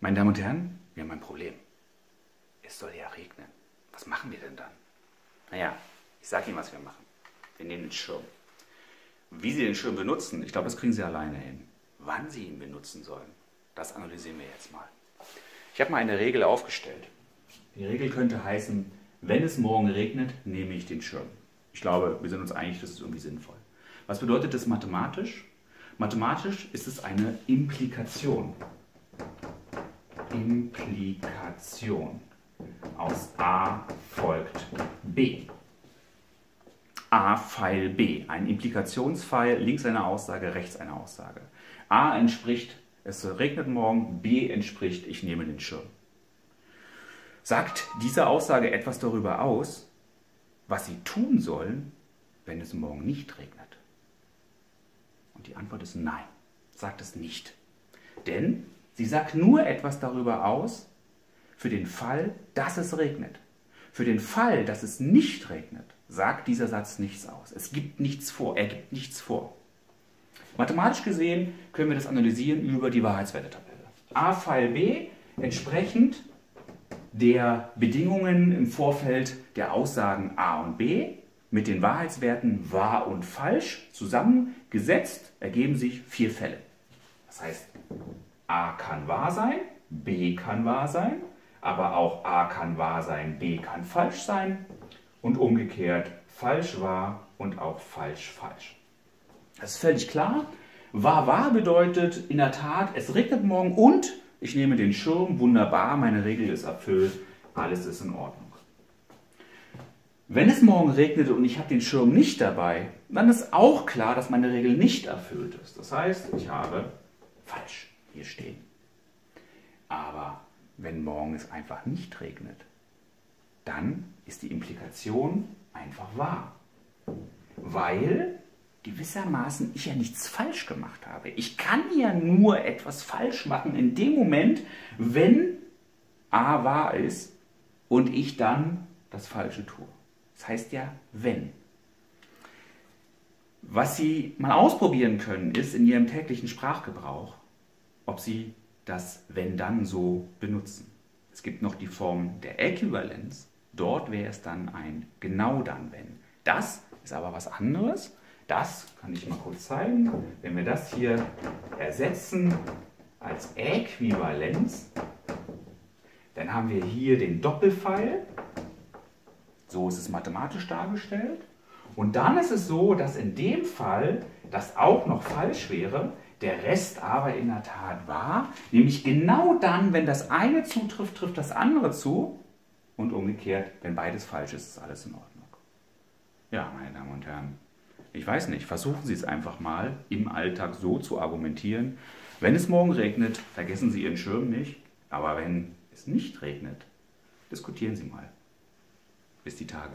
Meine Damen und Herren, wir haben ein Problem. Es soll ja regnen. Was machen wir denn dann? Naja, ich sage Ihnen, was wir machen. Wir nehmen den Schirm. Wie Sie den Schirm benutzen, ich glaube, das kriegen Sie alleine hin. Wann Sie ihn benutzen sollen, das analysieren wir jetzt mal. Ich habe mal eine Regel aufgestellt. Die Regel könnte heißen, wenn es morgen regnet, nehme ich den Schirm. Ich glaube, wir sind uns einig, das ist irgendwie sinnvoll. Was bedeutet das mathematisch? Mathematisch ist es eine Implikation. Implikation. Aus A folgt B. A Pfeil B. Ein Implikationspfeil, links eine Aussage, rechts eine Aussage. A entspricht, es regnet morgen, B entspricht, ich nehme den Schirm. Sagt diese Aussage etwas darüber aus, was Sie tun sollen, wenn es morgen nicht regnet? Und die Antwort ist nein, sagt es nicht. Denn sie sagt nur etwas darüber aus, für den Fall, dass es regnet. Für den Fall, dass es nicht regnet, sagt dieser Satz nichts aus. Es gibt nichts vor, er gibt nichts vor. Mathematisch gesehen können wir das analysieren über die Wahrheitswertetabelle. A Pfeil B entsprechend der Bedingungen im Vorfeld der Aussagen A und B mit den Wahrheitswerten wahr und falsch zusammengesetzt ergeben sich 4 Fälle. Das heißt, A kann wahr sein, B kann wahr sein, aber auch A kann wahr sein, B kann falsch sein und umgekehrt falsch wahr und auch falsch falsch. Das ist völlig klar. Wahr wahr bedeutet in der Tat, es regnet morgen und ich nehme den Schirm, wunderbar, meine Regel ist erfüllt, alles ist in Ordnung. Wenn es morgen regnet und ich habe den Schirm nicht dabei, dann ist auch klar, dass meine Regel nicht erfüllt ist. Das heißt, ich habe falsch hier stehen. Aber wenn morgen es einfach nicht regnet, dann ist die Implikation einfach wahr. Weil gewissermaßen ich ja nichts falsch gemacht habe. Ich kann ja nur etwas falsch machen in dem Moment, wenn A wahr ist und ich dann das Falsche tue. Das heißt ja, wenn. Was Sie mal ausprobieren können, ist in Ihrem täglichen Sprachgebrauch, ob Sie das Wenn-Dann so benutzen. Es gibt noch die Form der Äquivalenz. Dort wäre es dann ein Genau-Dann-Wenn. Das ist aber was anderes. Das kann ich mal kurz zeigen. Wenn wir das hier ersetzen als Äquivalenz, dann haben wir hier den Doppelpfeil. So ist es mathematisch dargestellt. Und dann ist es so, dass in dem Fall das auch noch falsch wäre, der Rest aber in der Tat wahr. Nämlich genau dann, wenn das eine zutrifft, trifft das andere zu. Und umgekehrt, wenn beides falsch ist, ist alles in Ordnung. Ja, meine Damen und Herren, ich weiß nicht, versuchen Sie es einfach mal im Alltag so zu argumentieren. Wenn es morgen regnet, vergessen Sie Ihren Schirm nicht. Aber wenn es nicht regnet, diskutieren Sie mal. Bis die Tage.